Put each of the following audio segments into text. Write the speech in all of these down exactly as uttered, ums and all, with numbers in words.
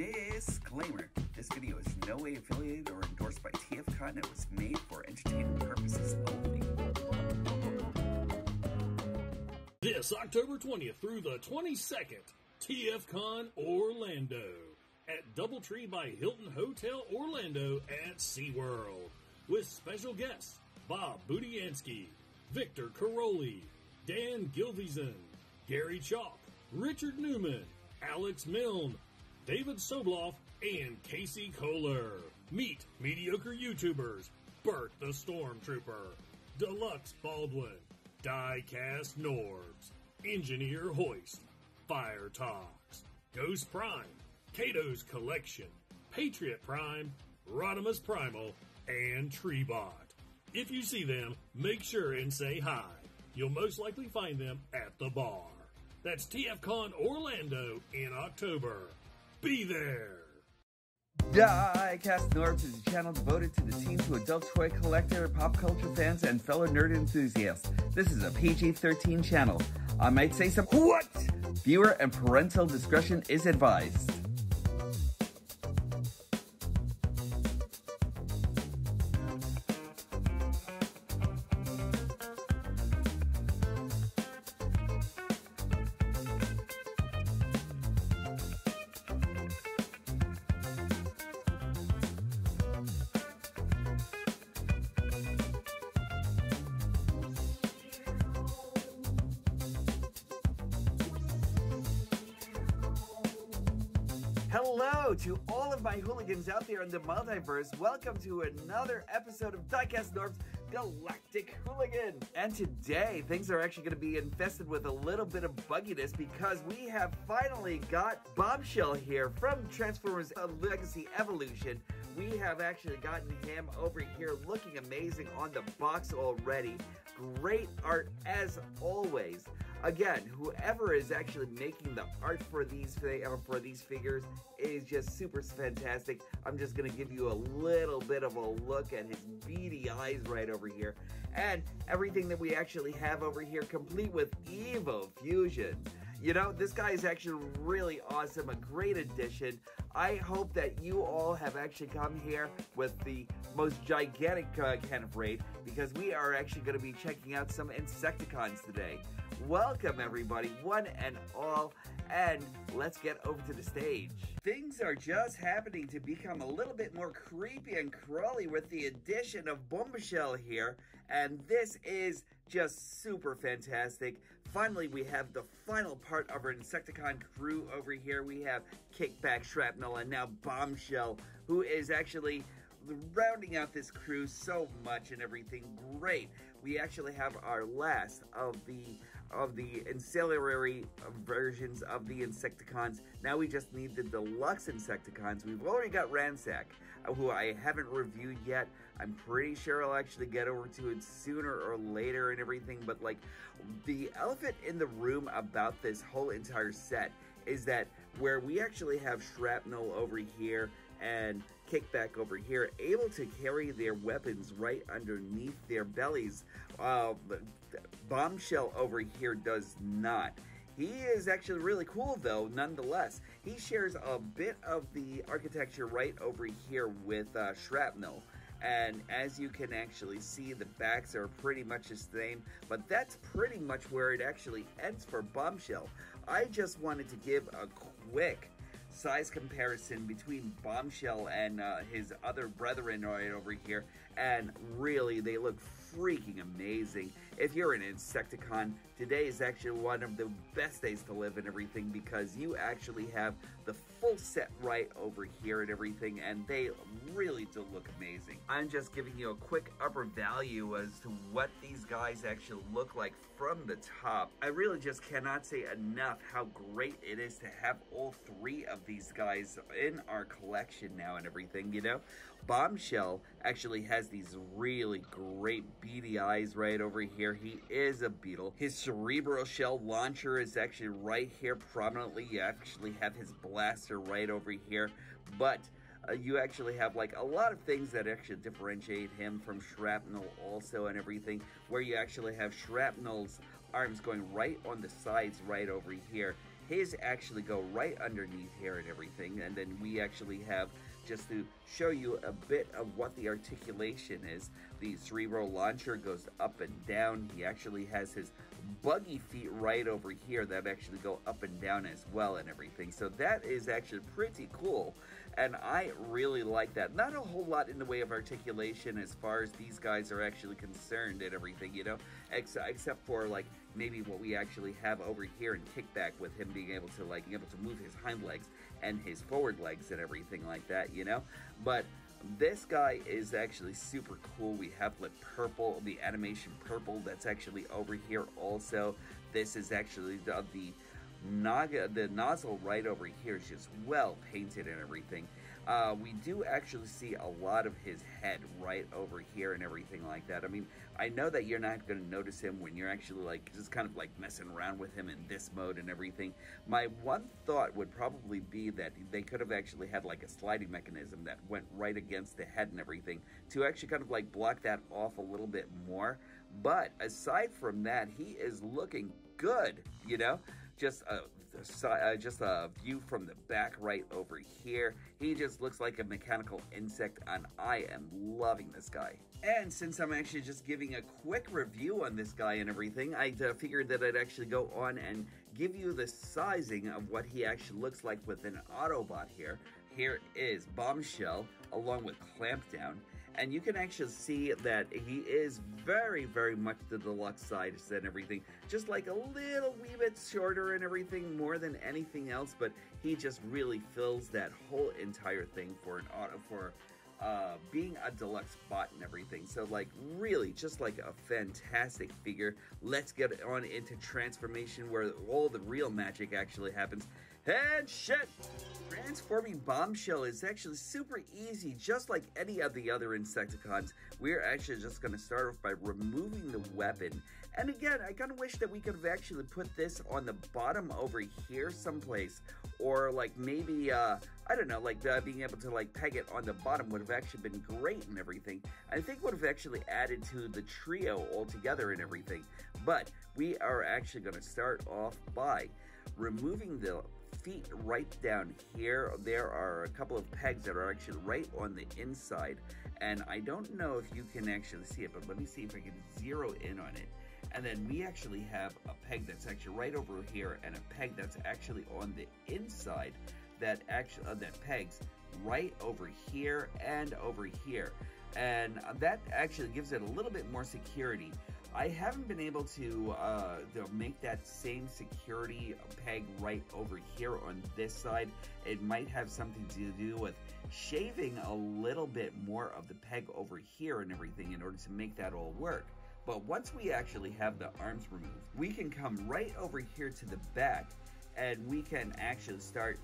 Disclaimer, this video is in no way affiliated or endorsed by TFCon and was made for entertainment purposes only. This October twentieth through the twenty-second, TFCon Orlando at DoubleTree by Hilton Hotel Orlando at SeaWorld with special guests Bob Budiansky, Victor Caroli, Dan Gilvison, Gary Chalk, Richard Newman, Alex Milne, David Sobloff, and Casey Kohler. Meet mediocre YouTubers Burt the Stormtrooper, Deluxe Baldwin, Diecast Norbz, Engineer Hoist, Fire Talks, Ghost Prime, Kato's Collection, Patriot Prime, Rodimus Primal, and Treebot. If you see them, make sure and say hi. You'll most likely find them at the bar. That's TFCon Orlando in October. Be there! Diecast Norbz is a channel devoted to the teens who adult toy collector, pop culture fans, and fellow nerd enthusiasts. This is a P G thirteen channel. I might say some what? Viewer and parental discretion is advised. Hello to all of my hooligans out there in the multiverse. Welcome to another episode of Diecast Norbz Galactic Hooligan. And today, things are actually going to be infested with a little bit of bugginess because we have finally got Bombshell here from Transformers Legacy Evolution. We have actually gotten him over here looking amazing on the box already. Great art as always. Again, whoever is actually making the art for these for these figures is just super fantastic. I'm just going to give you a little bit of a look at his beady eyes right over here. And everything that we actually have over here complete with Evo Fusion. You know, this guy is actually really awesome, a great addition. I hope that you all have actually come here with the most gigantic uh, can of raid because we are actually going to be checking out some Insecticons today. Welcome everybody, one and all, and let's get over to the stage. Things are just happening to become a little bit more creepy and crawly with the addition of Bombshell here, and this is just super fantastic. Finally, we have the final part of our Insecticon crew over here. We have Kickback, Shrapnel, and now Bombshell, who is actually rounding out this crew so much and everything. Great. We actually have our last of the of the ancillary versions of the Insecticons. Now we just need the deluxe Insecticons. We've already got Ransack, who I haven't reviewed yet. I'm pretty sure I'll actually get over to it sooner or later and everything, but like the elephant in the room about this whole entire set is that where we actually have Shrapnel over here and Kickback over here, able to carry their weapons right underneath their bellies. Uh, Bombshell over here does not. He is actually really cool though, nonetheless. He shares a bit of the architecture right over here with uh, Shrapnel. And as you can actually see, the backs are pretty much the same, but that's pretty much where it actually ends for Bombshell. I just wanted to give a quick size comparison between Bombshell and uh, his other brethren right over here, and really they look freaking amazing. If you're an Insecticon, today is actually one of the best days to live and everything because you actually have the full set right over here and everything, and they really do look amazing. I'm just giving you a quick upper value as to what these guys actually look like from the top. I really just cannot say enough how great it is to have all three of these guys in our collection now and everything, you know? Bombshell actually has these really great beady eyes right over here. He is a beetle. His Cerebro Shell Launcher is actually right here prominently. You actually have his blaster right over here, but uh, you actually have like a lot of things that actually differentiate him from Shrapnel also and everything, where you actually have Shrapnel's arms going right on the sides right over here. his actually go right underneath here and everything, and then we actually have, just to show you a bit of what the articulation is, the Cerebro Launcher goes up and down. He actually has his buggy feet right over here that actually go up and down as well and everything. So that is actually pretty cool, and I really like that. Not a whole lot in the way of articulation as far as these guys are actually concerned and everything, you know, ex except for like maybe what we actually have over here in Kickback with him being able to like able to move his hind legs and his forward legs and everything like that, you know. But this guy is actually super cool. We have like purple, the animation purple that's actually over here also. This is actually the, the Naga, the nozzle right over here is just well painted and everything. Uh, we do actually see a lot of his head right over here and everything like that. I mean, I know that you're not going to notice him when you're actually like just kind of like messing around with him in this mode and everything. My one thought would probably be that they could have actually had like a sliding mechanism that went right against the head and everything to actually kind of like block that off a little bit more. But aside from that, he is looking good, you know? Just a, just a view from the back right over here. He just looks like a mechanical insect, and I am loving this guy. And since I'm actually just giving a quick review on this guy and everything, I uh, figured that I'd actually go on and give you the sizing of what he actually looks like with an Autobot here. Here is Bombshell along with Clampdown, and you can actually see that he is very, very much the deluxe size and everything, just like a little wee bit shorter and everything more than anything else, but he just really fills that whole entire thing for an auto for Uh, being a deluxe bot and everything. So like really just like a fantastic figure. Let's get on into transformation where all the real magic actually happens. And shit! Transforming Bombshell is actually super easy, just like any of the other Insecticons. We're actually just going to start off by removing the weapon. And again, I kind of wish that we could have actually put this on the bottom over here someplace, or like maybe uh, I don't know, like uh, being able to like peg it on the bottom would have actually been great and everything. I think would have actually added to the trio altogether and everything. But we are actually going to start off by removing the feet right down here. There are a couple of pegs that are actually right on the inside, and I don't know if you can actually see it, but let me see if I can zero in on it. And then we actually have a peg that's actually right over here and a peg that's actually on the inside that actually uh, that pegs right over here and over here, and that actually gives it a little bit more security. I haven't been able to, uh, to make that same security peg right over here on this side. It might have something to do with shaving a little bit more of the peg over here and everything in order to make that all work. But once we actually have the arms removed, we can come right over here to the back, and we can actually start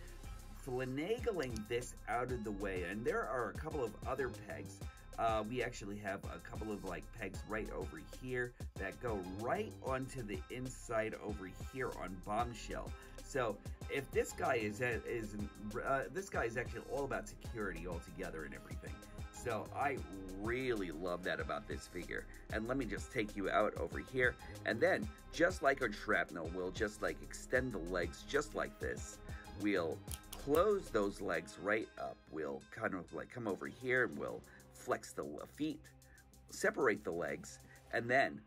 finagling this out of the way. And there are a couple of other pegs. Uh, we actually have a couple of like pegs right over here that go right onto the inside over here on Bombshell. So if this guy is is uh, this guy is actually all about security altogether and everything. So I really love that about this figure. And let me just take you out over here, and then just like our Shrapnel, we'll just like extend the legs just like this. We'll close those legs right up. We'll kind of like come over here and we'll flex the feet, separate the legs, and then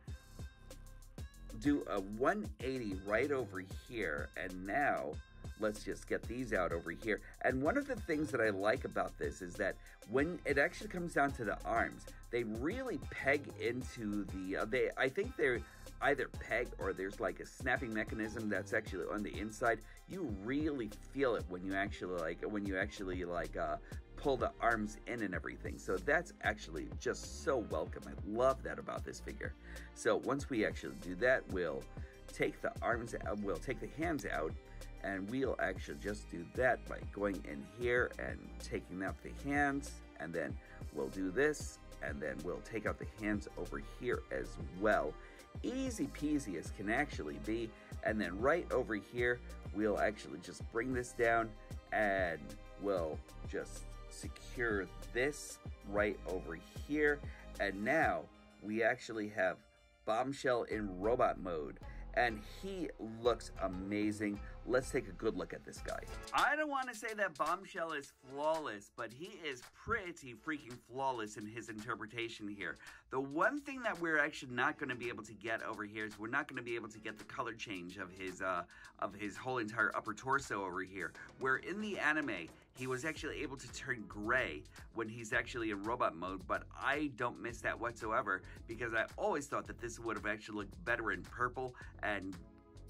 do a one eighty right over here. And now let's just get these out over here. And one of the things that I like about this is that when it actually comes down to the arms, they really peg into the uh, they I think they're either pegged or there's like a snapping mechanism that's actually on the inside. You really feel it when you actually like when you actually like uh pull the arms in and everything. So that's actually just so welcome. I love that about this figure. So once we actually do that, we'll take the arms out, we'll take the hands out, and we'll actually just do that by going in here and taking out the hands, and then we'll do this, and then we'll take out the hands over here as well. Easy peasy as can actually be. And then right over here, we'll actually just bring this down, and we'll just secure this right over here. And now we actually have Bombshell in robot mode. and he looks amazing. Let's take a good look at this guy. I don't want to say that Bombshell is flawless, but he is pretty freaking flawless in his interpretation here. The one thing that we're actually not going to be able to get over here is we're not going to be able to get the color change of his uh, of his whole entire upper torso over here, where in the anime he was actually able to turn gray when he's actually in robot mode, but I don't miss that whatsoever because I always thought that this would have actually looked better in purple, and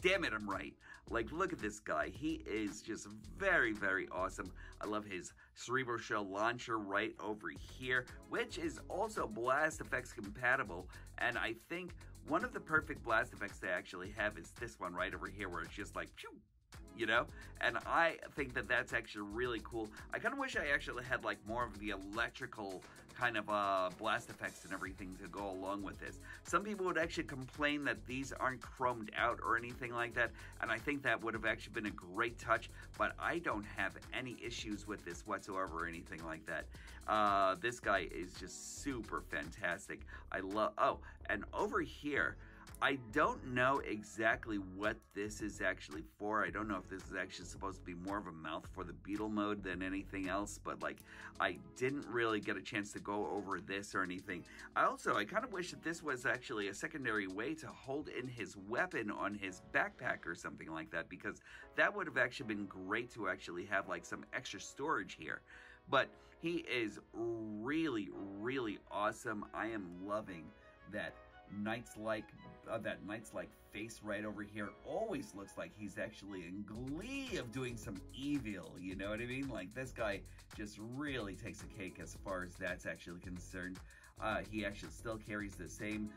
damn it, I'm right. Like, look at this guy. He is just very, very awesome. I love his Cerebro Shell Launcher right over here, which is also Blast Effects compatible. And I think one of the perfect Blast Effects they actually have is this one right over here, where it's just like, phew, you know? And I think that that's actually really cool. I kind of wish I actually had, like, more of the electrical kind of uh, blast effects and everything to go along with this. Some people would actually complain that these aren't chromed out or anything like that, and I think that would have actually been a great touch, but I don't have any issues with this whatsoever or anything like that. Uh, this guy is just super fantastic. I love... Oh, and over here, I don't know exactly what this is actually for. I don't know if this is actually supposed to be more of a mouth for the beetle mode than anything else, but like, I didn't really get a chance to go over this or anything. I also, I kind of wish that this was actually a secondary way to hold in his weapon on his backpack or something like that, because that would have actually been great to actually have like some extra storage here. But he is really, really awesome. I am loving that Knights like uh, that Knights like face right over here. Always looks like he's actually in glee of doing some evil, you know what I mean? Like, this guy just really takes a cake as far as that's actually concerned. Uh, he actually still carries the same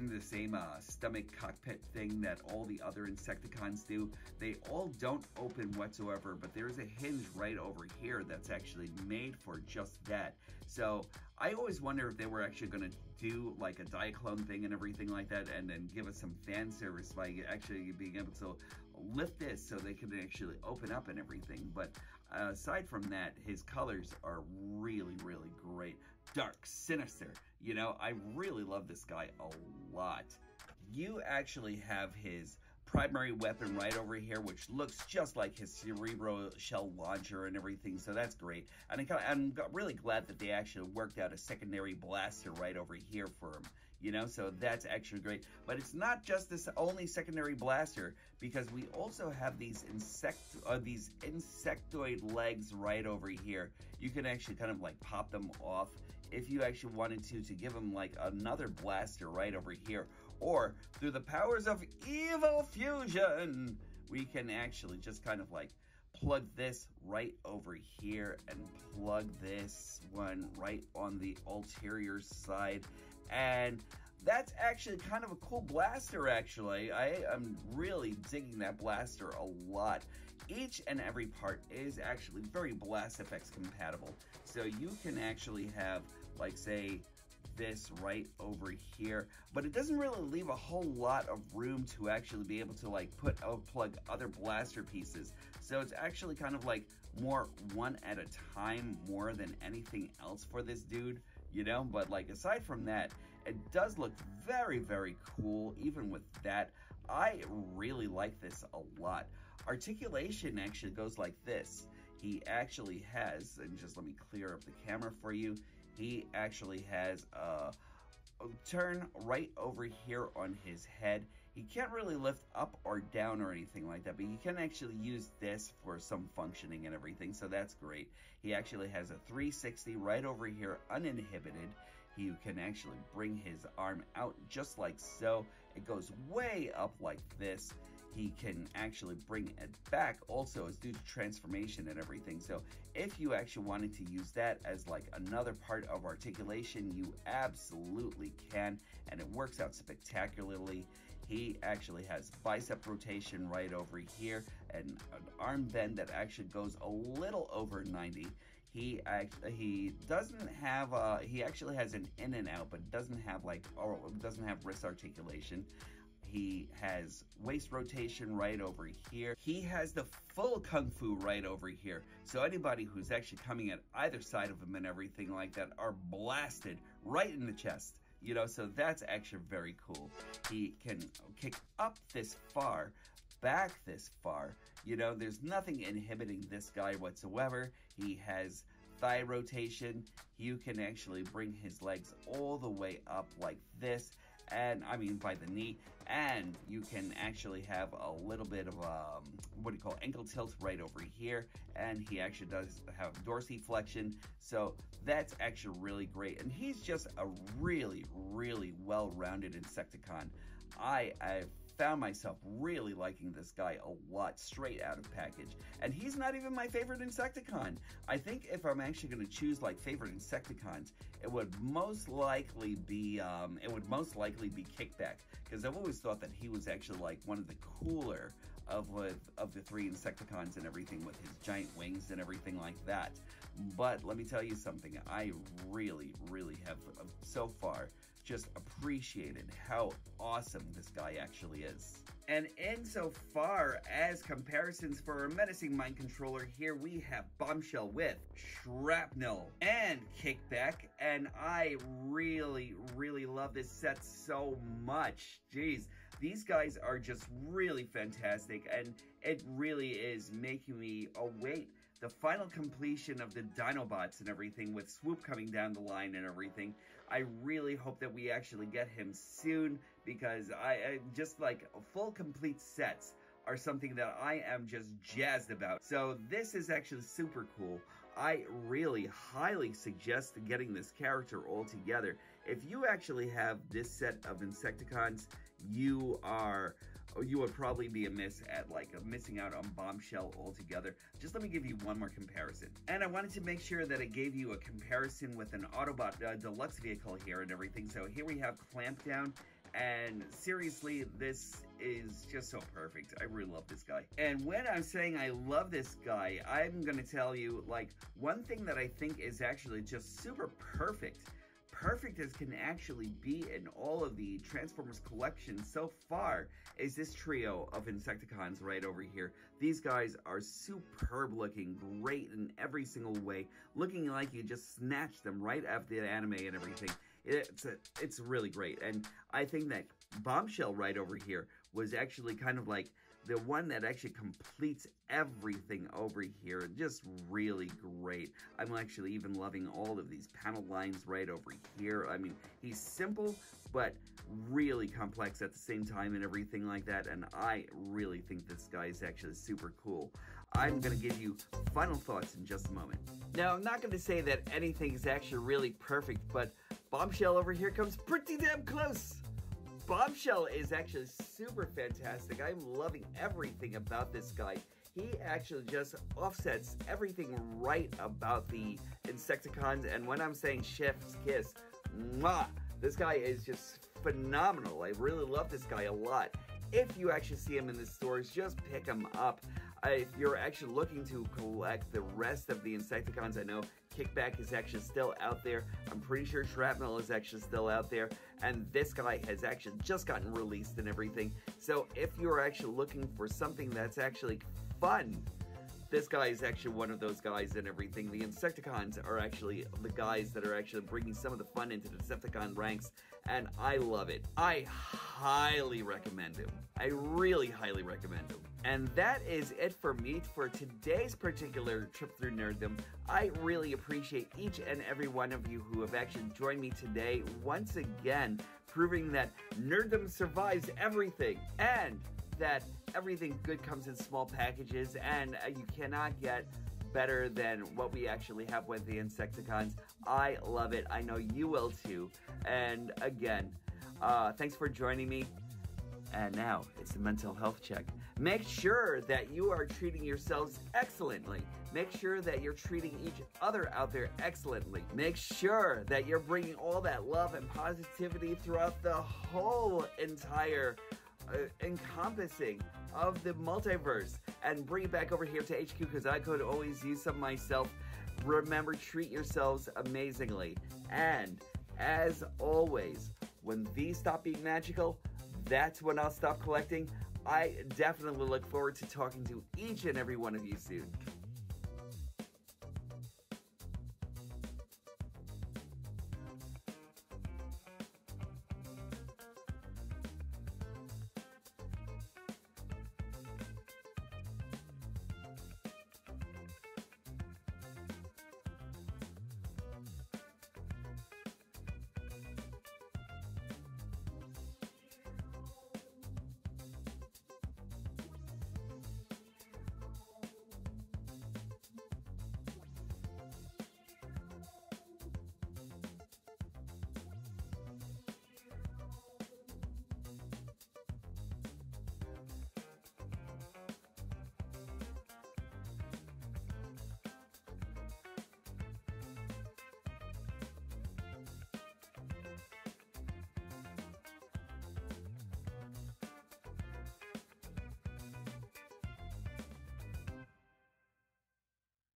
the same uh, stomach cockpit thing that all the other Insecticons do. They all don't open whatsoever, but there is a hinge right over here that's actually made for just that. So I always wonder if they were actually going to do like a Diaclone thing and everything like that, and then give us some fan service by actually being able to lift this so they can actually open up and everything. But uh, aside from that, his colors are really, really great. Dark, sinister, you know, I really love this guy a lot. You actually have his primary weapon right over here, which looks just like his Cerebro Shell Launcher and everything, so that's great. And I kinda, I'm really glad that they actually worked out a secondary blaster right over here for him, you know, so that's actually great. But it's not just this only secondary blaster, because we also have these insect uh, these insectoid legs right over here. You can actually kind of like pop them off if you actually wanted to, to give them like another blaster right over here. Or through the powers of Evo Fusion, we can actually just kind of like plug this right over here and plug this one right on the ulterior side. And that's actually kind of a cool blaster, actually. I am really digging that blaster a lot. Each and every part is actually very Blast Effects compatible. So you can actually have, like, say, this right over here, but it doesn't really leave a whole lot of room to actually be able to like put or plug other blaster pieces. So it's actually kind of like more one at a time more than anything else for this dude, you know? But like, aside from that, it does look very, very cool. Even with that, I really like this a lot. Articulation actually goes like this. He actually has, and just let me clear up the camera for you, he actually has a turn right over here on his head. He can't really lift up or down or anything like that, but he can actually use this for some functioning and everything, so that's great. He actually has a three sixty right over here, uninhibited. He can actually bring his arm out just like so. It goes way up like this. He can actually bring it back also, is due to transformation and everything. So if you actually wanted to use that as like another part of articulation, you absolutely can, and it works out spectacularly. He actually has bicep rotation right over here and an arm bend that actually goes a little over ninety. He actually he doesn't have uh he actually has an in and out, but doesn't have like or doesn't have wrist articulation. He has waist rotation right over here. He has the full kung fu right over here. So anybody who's actually coming at either side of him and everything like that are blasted right in the chest. you know, so that's actually very cool. He can kick up this far, back this far, you know, there's nothing inhibiting this guy whatsoever. He has thigh rotation. You can actually bring his legs all the way up like this, and I mean by the knee, and you can actually have a little bit of um what do you call ankle tilt right over here, and he actually does have dorsiflexion, so that's actually really great. And he's just a really really well-rounded Insecticon. I I found myself really liking this guy a lot straight out of package, and he's not even my favorite Insecticon. I think if I'm actually going to choose like favorite Insecticons, it would most likely be um, it would most likely be Kickback, because I've always thought that he was actually like one of the cooler of of the three Insecticons and everything, with his giant wings and everything like that. But let me tell you something, I really really have so far just appreciated how awesome this guy actually is. And insofar as comparisons for a menacing mind controller, here we have Bombshell with Shrapnel and Kickback, and I really, really love this set so much. Jeez, these guys are just really fantastic, and it really is making me await the final completion of the Dinobots and everything, with Swoop coming down the line and everything. I really hope that we actually get him soon, because I, I just like full complete sets are something that I am just jazzed about. So this is actually super cool. I really highly suggest getting this character all together. If you actually have this set of Insecticons, you are you would probably be amiss at like missing out on Bombshell altogether. Just let me give you one more comparison. And I wanted to make sure that I gave you a comparison with an Autobot uh, deluxe vehicle here and everything. So here we have Clampdown. And seriously, this is just so perfect. I really love this guy. And when I'm saying I love this guy, I'm gonna tell you like one thing that I think is actually just super perfect. Perfect as can actually be in all of the Transformers collection so far is this trio of Insecticons right over here. These guys are superb looking, great in every single way, looking like you just snatched them right after the anime and everything. It's a, it's really great, and I think that Bombshell right over here was actually kind of like the one that actually completes everything over here. Just really great. I'm actually even loving all of these panel lines right over here. I mean, he's simple but really complex at the same time and everything like that, and I really think this guy is actually super cool. I'm gonna give you final thoughts in just a moment. Now, I'm not gonna say that anything is actually really perfect, but Bombshell over here comes pretty damn close. Bombshell is actually super fantastic. I'm loving everything about this guy. He actually just offsets everything right about the Insecticons. And when I'm saying chef's kiss, mwah, this guy is just phenomenal. I really love this guy a lot. If you actually see him in the stores, just pick him up. If you're actually looking to collect the rest of the Insecticons, I know Kickback is actually still out there. I'm pretty sure Shrapnel is actually still out there. And this guy has actually just gotten released and everything. So if you're actually looking for something that's actually fun, this guy is actually one of those guys and everything. The Insecticons are actually the guys that are actually bringing some of the fun into the Decepticon ranks, and I love it. I highly recommend him. I really highly recommend him. And that is it for me for today's particular trip through nerddom. I really appreciate each and every one of you who have actually joined me today, once again, proving that nerddom survives everything, and that everything good comes in small packages, and uh, you cannot get better than what we actually have with the Insecticons. I love it. I know you will too. And again, uh, thanks for joining me. And now it's the mental health check. Make sure that you are treating yourselves excellently. Make sure that you're treating each other out there excellently. Make sure that you're bringing all that love and positivity throughout the whole entire Uh, encompassing of the multiverse, and bring it back over here to H Q, because I could always use some myself. Remember, treat yourselves amazingly, and as always, when these stop being magical, that's when I'll stop collecting. I definitely look forward to talking to each and every one of you soon.